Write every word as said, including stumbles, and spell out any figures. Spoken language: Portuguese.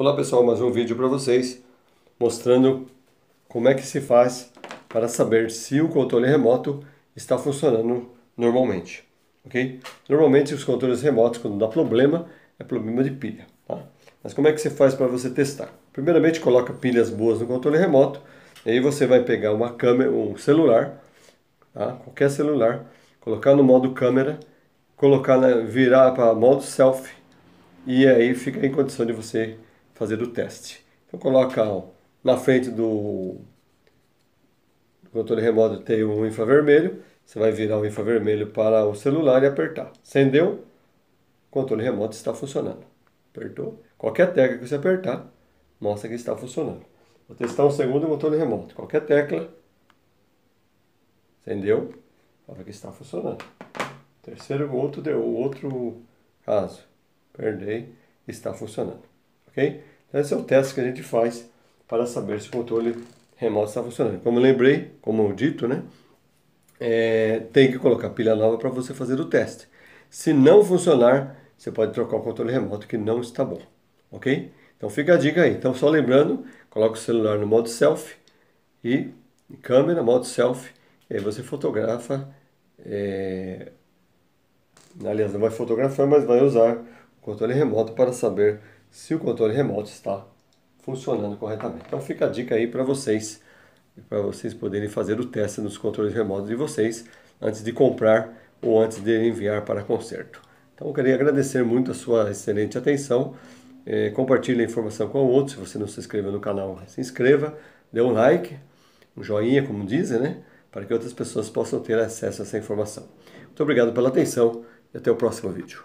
Olá pessoal, mais um vídeo para vocês mostrando como é que se faz para saber se o controle remoto está funcionando normalmente, ok? Normalmente os controles remotos, quando dá problema, é problema de pilha, tá? Mas como é que você faz para você testar? Primeiramente coloca pilhas boas no controle remoto, e aí você vai pegar uma câmera, um celular, tá? Qualquer celular, colocar no modo câmera, colocar na, virar para modo selfie, e aí fica em condição de você fazer o teste. Então coloca ó, na frente do, do controle remoto tem um infravermelho, você vai virar o infravermelho para o celular e apertar. Acendeu, o controle remoto está funcionando. Apertou, qualquer tecla que você apertar, mostra que está funcionando. Vou testar um segundo controle remoto, qualquer tecla, acendeu, fala que está funcionando. Terceiro, outro, deu outro caso, perdei, está funcionando. Okay? Então esse é o teste que a gente faz para saber se o controle remoto está funcionando. Como eu lembrei, como eu dito, né? É, tem que colocar pilha nova para você fazer o teste. Se não funcionar, você pode trocar o controle remoto que não está bom. Ok? Então fica a dica aí. Então só lembrando, coloca o celular no modo selfie e câmera, modo selfie. E aí você fotografa, é... aliás não vai fotografar, mas vai usar o controle remoto para saber se o controle remoto está funcionando corretamente. Então fica a dica aí para vocês, para vocês poderem fazer o teste nos controles remotos de vocês antes de comprar ou antes de enviar para conserto. Então eu queria agradecer muito a sua excelente atenção, eh, compartilhe a informação com outros. Se você não se inscreveu no canal, se inscreva, dê um like, um joinha, como dizem, né? Para que outras pessoas possam ter acesso a essa informação. Muito obrigado pela atenção e até o próximo vídeo.